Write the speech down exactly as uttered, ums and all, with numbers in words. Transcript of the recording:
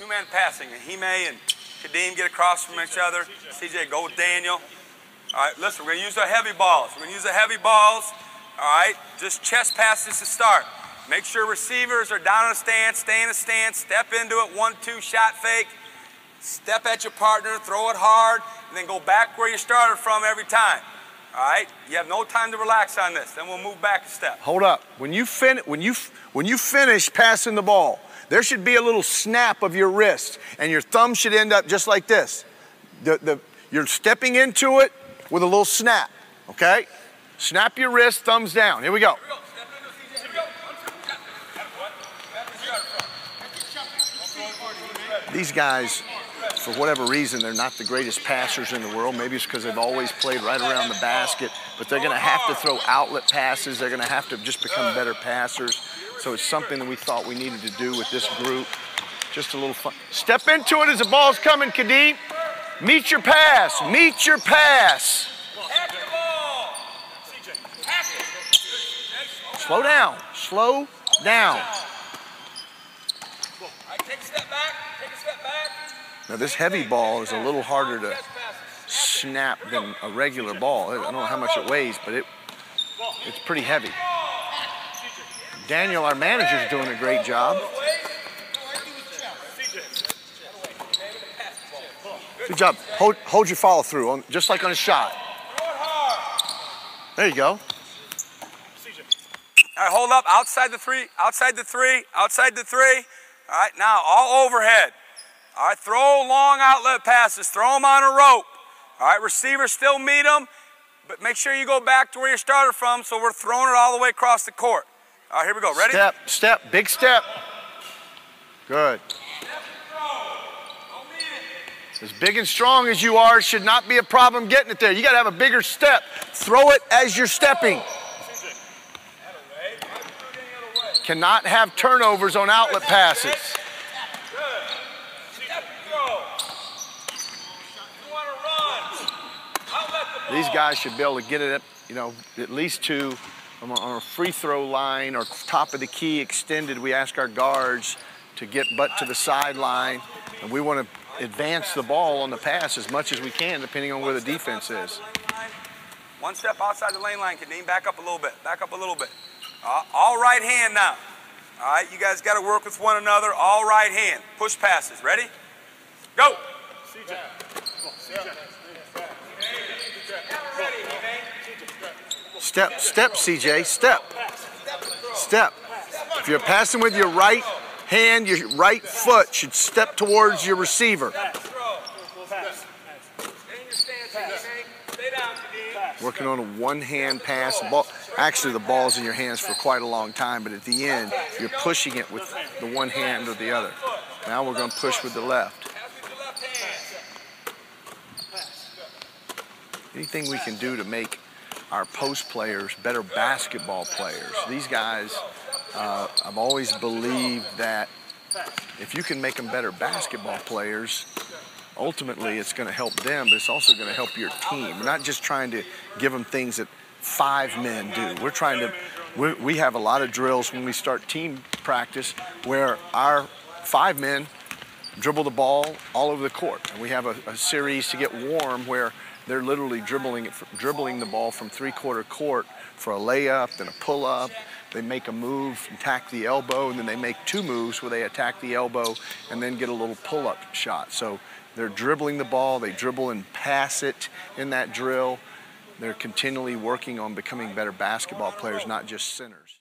two-man passing, and Hime and Kadeem get across from each other. C J, go with Daniel. All right, listen, we're going to use our heavy balls. We're going to use the heavy balls, all right? Just chest passes to start. Make sure receivers are down in a stance, stay in a stance, step into it, one, two, shot fake. Step at your partner, throw it hard, and then go back where you started from every time. All right? You have no time to relax on this. Then we'll move back a step. Hold up. When you, fin when you, when you finish passing the ball, there should be a little snap of your wrist, and your thumb should end up just like this. The, the, you're stepping into it with a little snap, okay? Snap your wrist, thumbs down. Here we go. Here we go. These guys, for whatever reason, they're not the greatest passers in the world. Maybe it's because they've always played right around the basket, but they're going to have to throw outlet passes. They're going to have to just become better passers. So it's something that we thought we needed to do with this group. Just a little fun. Step into it as the ball's coming, Kadeem. Meet your pass. Meet your pass. Slow down. Slow down. Take a step back. Take a step back. Now this heavy ball is a little harder to snap than a regular ball. I don't know how much it weighs, but it it's pretty heavy. Daniel, our manager, is doing a great job. Good job. Hold hold your follow through on just like on a shot. There you go. All right, hold up outside the three, outside the three, outside the three. All right, now all overhead. All right, throw long outlet passes. Throw them on a rope. All right, receivers still meet them, but make sure you go back to where you started from so we're throwing it all the way across the court. All right, here we go. Ready? Step, step, big step. Good. As big and strong as you are, should not be a problem getting it there. You got to have a bigger step. Throw it as you're stepping. Cannot have turnovers on outlet passes. These guys should be able to get it at, you know, at least two on a free throw line or top of the key extended. We ask our guards to get butt to the sideline, and we want to advance the ball on the pass as much as we can, depending on where the defense is. One step outside the lane line, Kadeem. Back up a little bit. Back up a little bit. Uh, all right hand now. All right, you guys got to work with one another. All right hand. Push passes. Ready? Go. C J. Step, step, C J. Step. Step. If you're passing with your right hand, your right foot should step towards your receiver. Working on a one-hand pass. Ball. Actually, the ball's in your hands for quite a long time, but at the end, you're pushing it with the one hand or the other. Now we're going to push with the left. Anything we can do to make our post players better basketball players. These guys, uh, I've always believed that if you can make them better basketball players, ultimately it's going to help them, but it's also going to help your team. We're not just trying to give them things that five men do. We're trying to, we, we have a lot of drills when we start team practice where our five men dribble the ball all over the court. And we have a, a series to get warm where they're literally dribbling, dribbling the ball from three-quarter court for a layup, then a pull-up. They make a move, attack the elbow, and then they make two moves where they attack the elbow and then get a little pull-up shot. So they're dribbling the ball. They dribble and pass it in that drill. They're continually working on becoming better basketball players, not just centers.